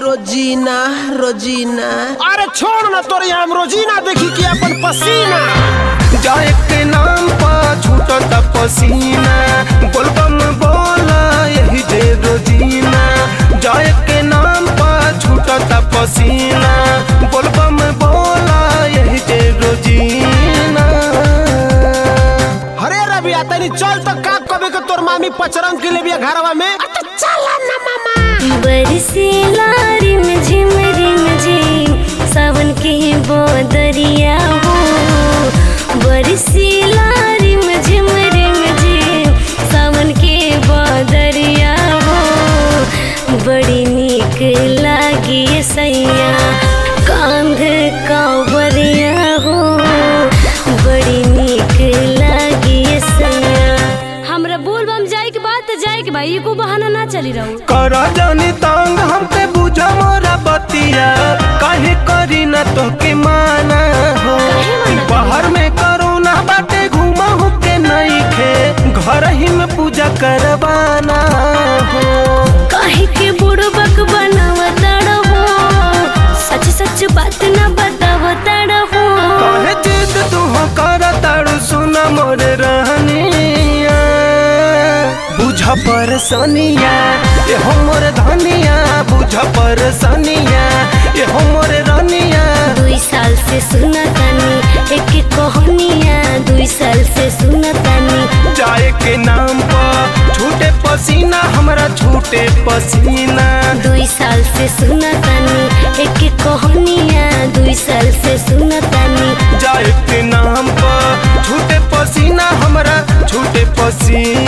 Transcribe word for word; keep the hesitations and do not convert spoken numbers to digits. रोजीना रोजीना, अरे छोड़ ना तोरे हम रोजीना देखी कि अपन पसीना जाए के नाम पा झूठता पसीना। बोल बम बोला यही जे रोजीना जाए के नाम पा झूठता पसीना। बोल बम बोला यही जे रोजीना। अरे रवि आता नहीं चल तो का कभी को तोर मामी पचरंग के लिए भी घरवा में चला ना मामा। बरसे लारी में झिम रिम झिम सावन के बोदरिया हो। बरसे लारी में झिम रिम झिम सावन के बोदरिया हो। बड़ी नीक लागी सैया कांध कांवरिया हो। बड़ी नीक लागी सैया। हमरा बोल बम जाए के बाद तो जाए के भाई को बहाना ना चली रहूं। करा जानी तांग हमसे बुझा मोरा बतिया काहे करी ना तो के माना हो। बाहर में करोना बाटे घूमा हूँ के नहीं खे घर ही में पूजा करवाना हो। काहे के बुढ़ बक बनावा तड़ हो सच सच बात ना बतावा तड़ हो। काहे जिद तुह कर तड़ सुना मोरे रहनी बुझा परसनिया ये हो मोर धनिया। बुझा परसनिया ये हो मोर रनिया। दुई साल से सुनतानी एक कहानिया दुई साल से सुनतानी जाए के नाम पर छूटे पसीना। हमरा छूटे पसीना। दुई साल से सुनतानी एक कहानिया दुई साल से सुनतानी जाए के नाम पर छूटे पसीना। हमरा छूटे पसीना।